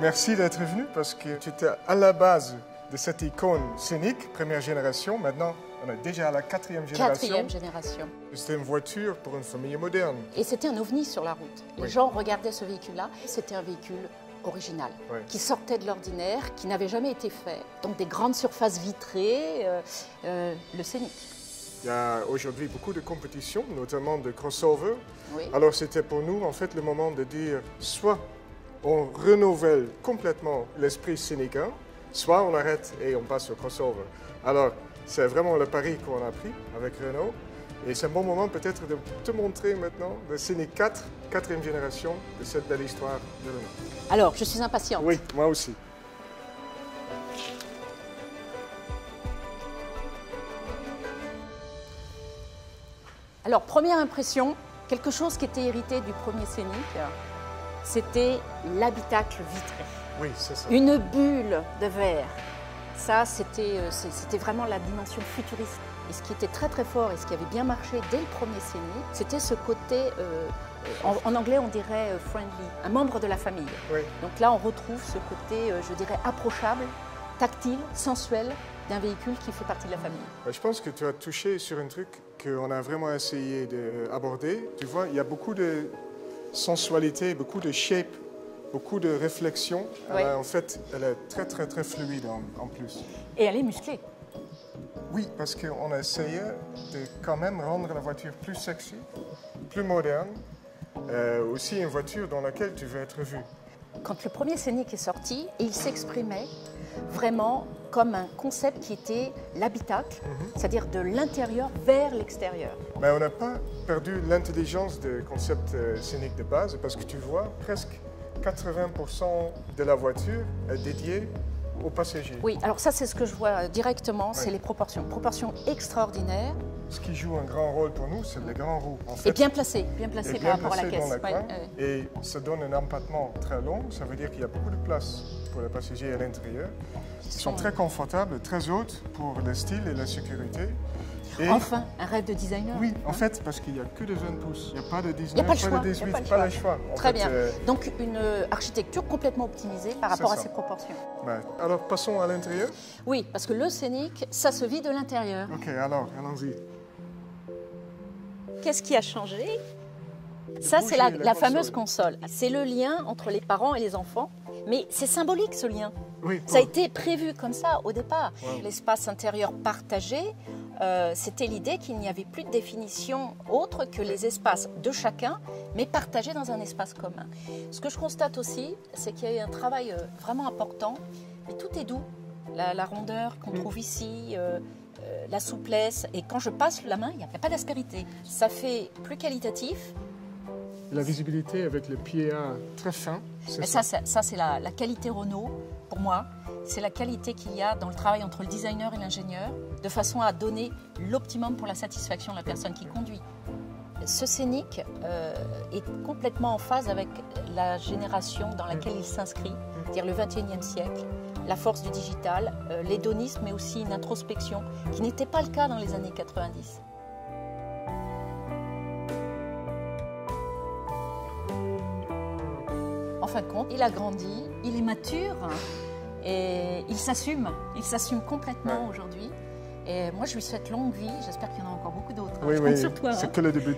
Merci d'être venu parce que tu étais à la base de cette icône Scénic, première génération. Maintenant, on est déjà à la quatrième génération. Quatrième génération. C'était une voiture pour une famille moderne. Et c'était un ovni sur la route. Les gens regardaient ce véhicule-là. C'était un véhicule original, qui sortait de l'ordinaire, qui n'avait jamais été fait. Donc des grandes surfaces vitrées, le Scénic. Il y a aujourd'hui beaucoup de compétitions, notamment de crossover. Alors c'était pour nous en fait le moment de dire soit on renouvelle complètement l'esprit scénicain, soit on arrête et on passe au crossover. Alors c'est vraiment le pari qu'on a pris avec Renault. Et c'est un bon moment peut-être de te montrer maintenant le Scénic 4, quatrième génération de cette belle histoire de Renault. Alors, je suis impatiente. Oui, moi aussi. Alors, première impression, quelque chose qui était hérité du premier Scénic, c'était l'habitacle vitré. Oui, c'est ça. Une bulle de verre. Ça, c'était vraiment la dimension futuriste. Et ce qui était très très fort et ce qui avait bien marché dès le premier Scénic, c'était ce côté, en anglais on dirait friendly, un membre de la famille. Donc là on retrouve ce côté, je dirais, approchable, tactile, sensuel d'un véhicule qui fait partie de la famille. Je pense que tu as touché sur un truc qu'on a vraiment essayé d'aborder. Tu vois, il y a beaucoup de sensualité, beaucoup de shape, beaucoup de réflexion. En fait, elle est très très très fluide en plus. Et elle est musclée. Oui, parce qu'on a essayé de quand même rendre la voiture plus sexy, plus moderne, aussi une voiture dans laquelle tu veux être vu. Quand le premier Scénic est sorti, il s'exprimait vraiment comme un concept qui était l'habitacle, c'est-à-dire de l'intérieur vers l'extérieur. Mais on n'a pas perdu l'intelligence du concept Scénic de base, parce que tu vois, presque 80% de la voiture est dédiée aux passagers. Oui, alors ça c'est ce que je vois directement, c'est les proportions. Proportions extraordinaires. Ce qui joue un grand rôle pour nous, c'est les grands roues. En fait, et bien placé par rapport à la caisse. Et ça donne un empattement très long, ça veut dire qu'il y a beaucoup de place pour les passagers à l'intérieur. Ils sont très confortables, très hautes pour le style et la sécurité. Et enfin, un rêve de designer. Oui, en fait, parce qu'il n'y a que de 20 pouces. Il n'y a pas de 19, pas de 18, pas de choix. Très bien. Donc, une architecture complètement optimisée par rapport à ses proportions. Ben, alors, passons à l'intérieur. Oui, parce que le Scénic, ça se vit de l'intérieur. OK, alors, allons-y. Qu'est-ce qui a changé? Ça, c'est la fameuse console. C'est le lien entre les parents et les enfants. Mais c'est symbolique, ce lien. Oui, ça a été prévu comme ça au départ. L'espace intérieur partagé, c'était l'idée qu'il n'y avait plus de définition autre que les espaces de chacun, mais partagés dans un espace commun. Ce que je constate aussi, c'est qu'il y a eu un travail vraiment important. Mais tout est doux. La rondeur qu'on trouve ici, la souplesse. Et quand je passe la main, il n'y a pas d'aspérité. Ça fait plus qualitatif. La visibilité avec le pied très fin. Ça c'est la qualité Renault, pour moi. C'est la qualité qu'il y a dans le travail entre le designer et l'ingénieur, de façon à donner l'optimum pour la satisfaction de la personne qui conduit. Ce Scénic est complètement en phase avec la génération dans laquelle il s'inscrit, c'est-à-dire le 21e siècle, la force du digital, l'hédonisme, mais aussi une introspection qui n'était pas le cas dans les années 90. En fin de compte, il a grandi, il est mature et il s'assume complètement aujourd'hui. Et moi, je lui souhaite longue vie, j'espère qu'il y en a encore beaucoup d'autres. Oui, je compte sur toi. C'est que le début.